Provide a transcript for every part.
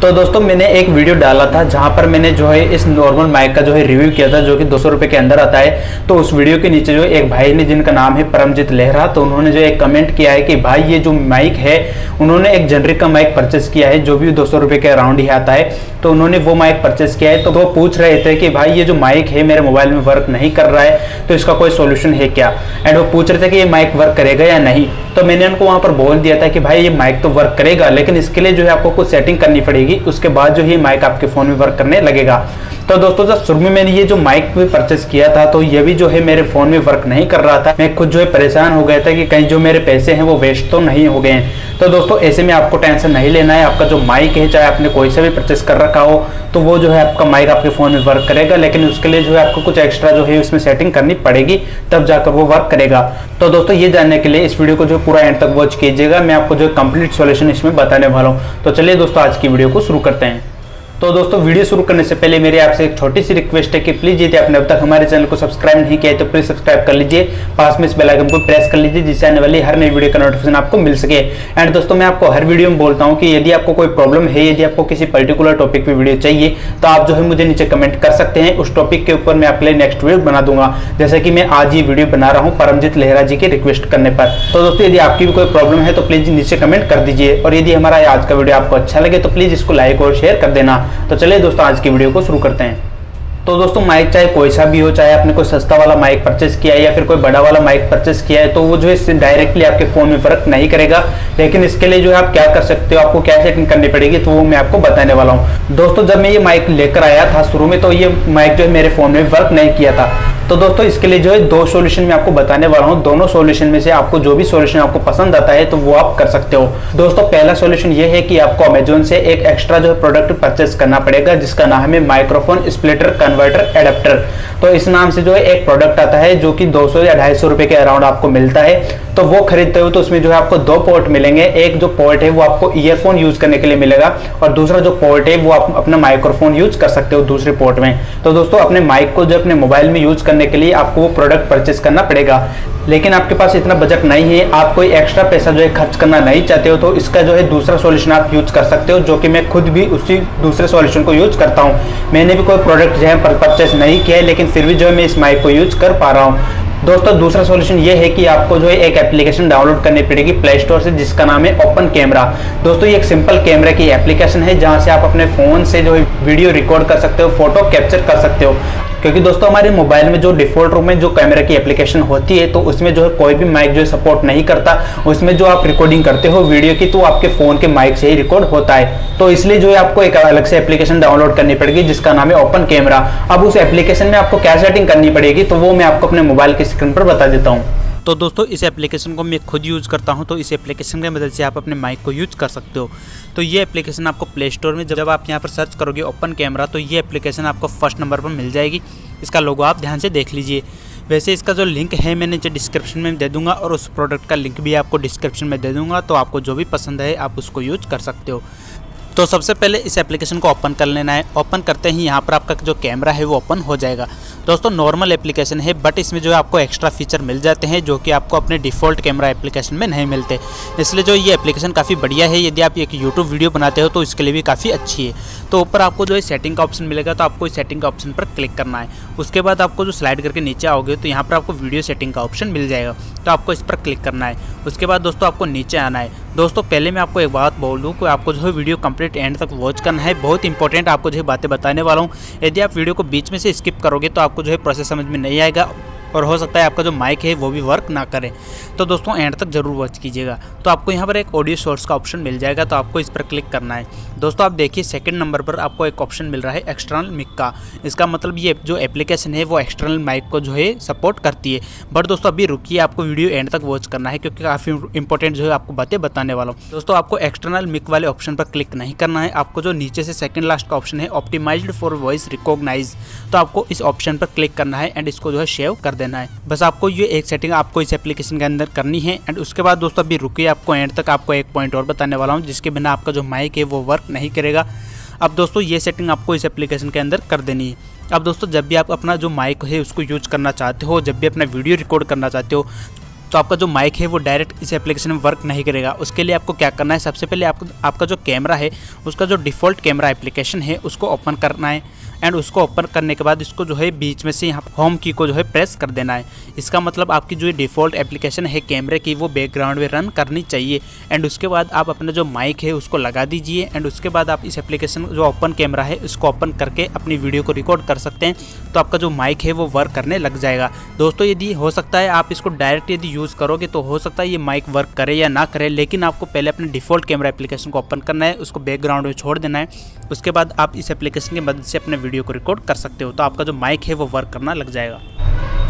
तो दोस्तों मैंने एक वीडियो डाला था जहाँ पर मैंने जो है इस नॉर्मल माइक का जो है रिव्यू किया था जो कि 200 रुपये के अंदर आता है। तो उस वीडियो के नीचे जो एक भाई ने जिनका नाम है परमजीत लेहरा, तो उन्होंने जो एक कमेंट किया है कि भाई ये जो माइक है उन्होंने एक जेनरिक का माइक परचेस किया है जो भी 200 रुपये के अराउंड ही आता है, तो उन्होंने वो माइक परचेस किया है। तो वो पूछ रहे थे कि भाई ये जो माइक है मेरे मोबाइल में वर्क नहीं कर रहा है तो इसका कोई सोल्यूशन है क्या, एंड वो पूछ रहे थे कि ये माइक वर्क करेगा या नहीं। तो मैंने उनको वहाँ पर बोल दिया था कि भाई ये माइक तो वर्क करेगा, लेकिन इसके लिए जो है आपको कुछ सेटिंग करनी पड़ेगी, उसके बाद जो ये माइक आपके फोन में वर्क करने लगेगा। तो दोस्तों जब शुरू में मैंने ये जो माइक भी परचेस किया था तो ये भी जो है मेरे फोन में वर्क नहीं कर रहा था। मैं खुद जो है परेशान हो गया था कि कहीं जो मेरे पैसे हैं वो वेस्ट तो नहीं हो गए हैं। तो दोस्तों ऐसे में आपको टेंशन नहीं लेना है, आपका जो माइक है चाहे आपने कोई सा भी परचेस कर रखा हो तो वो जो है आपका माइक आपके फोन में वर्क करेगा, लेकिन उसके लिए जो है आपको कुछ एक्स्ट्रा जो है उसमें सेटिंग करनी पड़ेगी तब जाकर वो वर्क करेगा। तो दोस्तों ये जानने के लिए इस वीडियो को जो पूरा एंड तक वॉच कीजिएगा, मैं आपको जो कंप्लीट सॉल्यूशन इसमें बताने वाला हूँ। तो चलिए दोस्तों आज की वीडियो को शुरू करते हैं। तो दोस्तों वीडियो शुरू करने से पहले मेरी आपसे एक छोटी सी रिक्वेस्ट है कि प्लीज़ यदि आपने अब तक हमारे चैनल को सब्सक्राइब नहीं किया है तो प्लीज़ सब्सक्राइब कर लीजिए, पास में इस बेल आइकन को प्रेस कर लीजिए जिससे आने वाली हर नई वीडियो का नोटिफिकेशन आपको मिल सके। एंड दोस्तों मैं आपको हर वीडियो में बोलता हूँ कि यदि आपको कोई प्रॉब्लम है, यदि आपको किसी पर्टिकुलर टॉपिक पर वीडियो चाहिए तो आप जो है मुझे नीचे कमेंट कर सकते हैं, उस टॉपिक के ऊपर मैं आपके लिए नेक्स्ट वीडियो बना दूंगा, जैसे कि मैं आज ये वीडियो बना रहा हूँ परमजीत लेहरा जी के रिक्वेस्ट करने पर। तो दोस्तों यदि आपकी भी कोई प्रॉब्लम है तो प्लीज़ नीचे कमेंट कर दीजिए, और यदि हमारा आज का वीडियो आपको अच्छा लगे तो प्लीज़ इसको लाइक और शेयर कर देना। तो चलिए दोस्तों आज की वीडियो को शुरू करते हैं। तो दोस्तों माइक चाहे कोई सा भी हो, चाहे आपने कोई सस्ता वाला माइक परचेस किया है या फिर कोई बड़ा वाला माइक परचेस किया है, तो वो जो है डायरेक्टली आपके फ़ोन में फ़र्क नहीं करेगा, लेकिन इसके लिए जो है आप क्या कर सकते हो, आपको क्या सेटिंग करनी पड़ेगी तो वो मैं आपको बताने वाला हूँ। दोस्तों जब मैं ये माइक लेकर आया था शुरू में तो ये माइक जो है मेरे फ़ोन में वर्क नहीं किया था। तो दोस्तों इसके लिए जो है दो सॉल्यूशन मैं आपको बताने वाला हूँ, दोनों सॉल्यूशन में से आपको जो भी सॉल्यूशन आपको पसंद आता है तो वो आप कर सकते हो। दोस्तों पहला सॉल्यूशन ये है कि आपको अमेजोन से एक एक्स्ट्रा जो है प्रोडक्ट परचेस करना पड़ेगा जिसका नाम है माइक्रोफोन स्प्लिटर कन्वर्टर एडाप्टर। तो इस नाम से जो है एक प्रोडक्ट आता है जो कि 200 या 250 रुपये के अराउंड आपको मिलता है। तो वो खरीदते हो तो उसमें जो है आपको दो पोर्ट मिलेंगे, एक जो पोर्ट है वो आपको ईयरफोन यूज करने के लिए मिलेगा और दूसरा जो पोर्ट है वो आप अपना माइक्रोफोन यूज कर सकते हो दूसरे पोर्ट में। तो दोस्तों अपने माइक को जो अपने मोबाइल में यूज करने के लिए आपको वो प्रोडक्ट परचेस करना पड़ेगा, लेकिन आपके पास इतना बजट नहीं है, आप कोई एक्स्ट्रा पैसा जो है खर्च करना नहीं चाहते हो तो इसका जो है दूसरा सॉल्यूशन आप यूज कर सकते हो, जो कि मैं खुद भी उसी दूसरे सॉल्यूशन को यूज करता हूँ। मैंने भी कोई प्रोडक्ट जो है परचेस नहीं किया है, लेकिन फिर भी जो है मैं इस माइक को यूज कर पा रहा हूँ। दोस्तों दूसरा सॉल्यूशन ये है कि आपको जो है एक एप्लीकेशन डाउनलोड करनी पड़ेगी प्ले स्टोर से जिसका नाम है ओपन कैमरा। दोस्तों ये एक सिंपल कैमरा की एप्लीकेशन है जहाँ से आप अपने फ़ोन से जो है वीडियो रिकॉर्ड कर सकते हो, फोटो कैप्चर कर सकते हो, क्योंकि दोस्तों हमारे मोबाइल में जो डिफ़ॉल्ट रूप में जो कैमरा की एप्लीकेशन होती है तो उसमें जो है कोई भी माइक जो है सपोर्ट नहीं करता। उसमें जो आप रिकॉर्डिंग करते हो वीडियो की तो आपके फ़ोन के माइक से ही रिकॉर्ड होता है, तो इसलिए जो है आपको एक अलग से एप्लीकेशन डाउनलोड करनी पड़ेगी जिसका नाम है ओपन कैमरा। अब उस एप्लीकेशन में आपको क्या सेटिंग करनी पड़ेगी तो वो मैं आपको अपने मोबाइल की स्क्रीन पर बता देता हूँ। तो दोस्तों इस एप्लीकेशन को मैं खुद यूज़ करता हूं, तो इस एप्लीकेशन की मदद से आप अपने माइक को यूज़ कर सकते हो। तो ये एप्लीकेशन आपको प्ले स्टोर में जब आप यहां पर सर्च करोगे ओपन कैमरा तो ये एप्लीकेशन आपको फर्स्ट नंबर पर मिल जाएगी, इसका लोगो आप ध्यान से देख लीजिए। वैसे इसका जो लिंक है मैं नीचे डिस्क्रिप्शन में दे दूँगा और उस प्रोडक्ट का लिंक भी आपको डिस्क्रिप्शन में दे दूँगा, तो आपको जो भी पसंद है आप उसको यूज़ कर सकते हो। तो सबसे पहले इस एप्लीकेशन को ओपन कर लेना है, ओपन करते ही यहाँ पर आपका जो कैमरा है वो ओपन हो जाएगा। दोस्तों नॉर्मल एप्लीकेशन है बट इसमें जो है आपको एक्स्ट्रा फीचर मिल जाते हैं जो कि आपको अपने डिफ़ॉल्ट कैमरा एप्लीकेशन में नहीं मिलते, इसलिए जो ये एप्लीकेशन काफ़ी बढ़िया है। यदि आप एक यूट्यूब वीडियो बनाते हो तो इसके लिए भी काफ़ी अच्छी है। तो ऊपर आपको जो है सेटिंग का ऑप्शन मिलेगा, तो आपको इस सेटिंग का ऑप्शन पर क्लिक करना है। उसके बाद आपको जो स्लाइड करके नीचे आओगे तो यहाँ पर आपको वीडियो सेटिंग का ऑप्शन मिल जाएगा, तो आपको इस पर क्लिक करना है। उसके बाद दोस्तों आपको नीचे आना है। दोस्तों पहले मैं आपको एक बात बोल दूँ कि आपको जो है वीडियो कंप्लीट एंड तक वॉच करना है, बहुत इंपॉर्टेंट आपको जो है बातें बताने वाला हूँ। यदि आप वीडियो को बीच में से स्किप करोगे तो आपको जो है प्रोसेस समझ में नहीं आएगा और हो सकता है आपका जो माइक है वो भी वर्क ना करे। तो दोस्तों एंड तक जरूर वॉच कीजिएगा। तो आपको यहाँ पर एक ऑडियो सोर्स का ऑप्शन मिल जाएगा, तो आपको इस पर क्लिक करना है। दोस्तों आप देखिए सेकंड नंबर पर आपको एक ऑप्शन मिल रहा है एक्सटर्नल मिक का। इसका मतलब ये जो एप्लीकेशन है वो एक्सटर्नल माइक को जो है सपोर्ट करती है। बट दोस्तों अभी रुकिए, आपको वीडियो एंड तक वॉच करना है क्योंकि काफ़ी इंपॉर्टेंट जो है आपको बातें बताने वाला हूँ। दोस्तों आपको एक्सटर्नल मिक वाले ऑप्शन पर क्लिक नहीं करना है, आपको जो नीचे से सेकंड लास्ट का ऑप्शन है ऑप्टिमाइज्ड फॉर वॉइस रिकॉग्नाइज, तो आपको इस ऑप्शन पर क्लिक करना है एंड इसको जो है सेव कर देना है। बस आपको ये एक सेटिंग आपको इस एप्लीकेशन के अंदर करनी है। एंड उसके बाद दोस्तों अभी रुकिए, आपको एंड तक आपको एक पॉइंट और बताने वाला हूँ जिसके बिना आपका जो माइक है वो वर्क नहीं करेगा। अब दोस्तों ये सेटिंग आपको इस एप्लीकेशन के अंदर कर देनी है। अब दोस्तों जब भी आप अपना जो माइक है उसको यूज करना चाहते हो, जब भी अपना वीडियो रिकॉर्ड करना चाहते हो तो तो आपका जो माइक है वो डायरेक्ट इस एप्लीकेशन में वर्क नहीं करेगा। उसके लिए आपको क्या करना है, सबसे पहले आपको आपका जो कैमरा है उसका जो डिफ़ॉल्ट कैमरा एप्लीकेशन है उसको ओपन करना है। एंड उसको ओपन करने के बाद इसको जो है बीच में से यहाँ होम की को जो है प्रेस कर देना है। इसका मतलब आपकी जो डिफ़ॉल्ट एप्लीकेशन है कैमरे की वो बैकग्राउंड में रन करनी चाहिए। एंड उसके बाद आप अपना जो माइक है उसको लगा दीजिए। एंड उसके बाद आप इस एप्लीकेशन जो ओपन कैमरा है इसको ओपन करके अपनी वीडियो को रिकॉर्ड कर सकते हैं। तो आपका जो माइक है वो वर्क करने लग जाएगा। दोस्तों यदि हो सकता है आप इसको डायरेक्ट यदि यूज़ करोगे तो हो सकता है ये माइक वर्क करे या ना करे, लेकिन आपको पहले अपने डिफ़ॉल्ट कैमरा एप्लीकेशन को ओपन करना है, उसको बैकग्राउंड में छोड़ देना है। उसके बाद आप इस एप्लीकेशन की मदद से अपने वीडियो को रिकॉर्ड कर सकते हो। तो आपका जो माइक है वो वर्क करना लग जाएगा।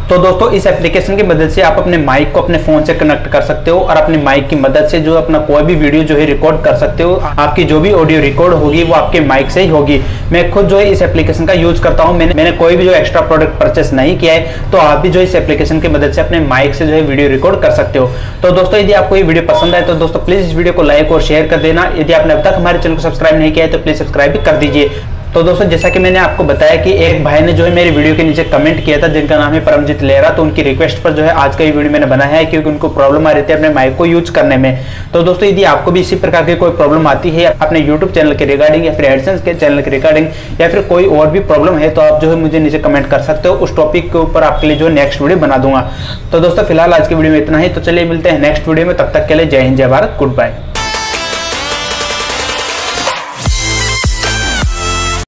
तो दोस्तों इस एप्लीकेशन की मदद से आप अपने माइक को अपने फ़ोन से कनेक्ट कर सकते हो और अपने माइक की मदद से जो अपना कोई भी वीडियो जो है रिकॉर्ड कर सकते हो। आपकी जो भी ऑडियो रिकॉर्ड होगी वो आपके माइक से ही होगी। मैं खुद जो है इस एप्लीकेशन का यूज़ करता हूँ। मैंने कोई भी जो एक्स्ट्रा प्रोडक्ट परचेस नहीं किया है। तो आप भी जो इस एप्लीकेशन की मदद से अपने माइक से जो है वीडियो रिकॉर्ड कर सकते हो। तो दोस्तों यदि आपको ये वीडियो पसंद आए तो दोस्तों प्लीज़ इस वीडियो को लाइक और शेयर कर देना। यदि आपने अब तक हमारे चैनल को सब्सक्राइब नहीं किया है तो प्लीज़ सब्सक्राइब भी कर दीजिए। तो दोस्तों जैसा कि मैंने आपको बताया कि एक भाई ने जो है मेरी वीडियो के नीचे कमेंट किया था जिनका नाम है परमजीत लेहरा। तो उनकी रिक्वेस्ट पर जो है आज का ये वीडियो मैंने बनाया है क्योंकि उनको प्रॉब्लम आ रही थी अपने माइक को यूज करने में। तो दोस्तों यदि आपको भी इसी प्रकार की कोई प्रॉब्लम आती है अपने यूट्यूब चैनल के रिगार्डिंग या फिर एडसेंस के चैनल के रिगार्डिंग या फिर कोई और भी प्रॉब्लम है तो आप जो है मुझे नीचे कमेंट कर सकते हो। उस टॉपिक के ऊपर आपके लिए जो है नेक्स्ट वीडियो बना दूंगा। तो दोस्तों फिलहाल आज की वीडियो में इतना ही। तो चलिए मिलते हैं नेक्स्ट वीडियो में। तब तक के लिए जय हिंद, जय भारत, गुड बाय।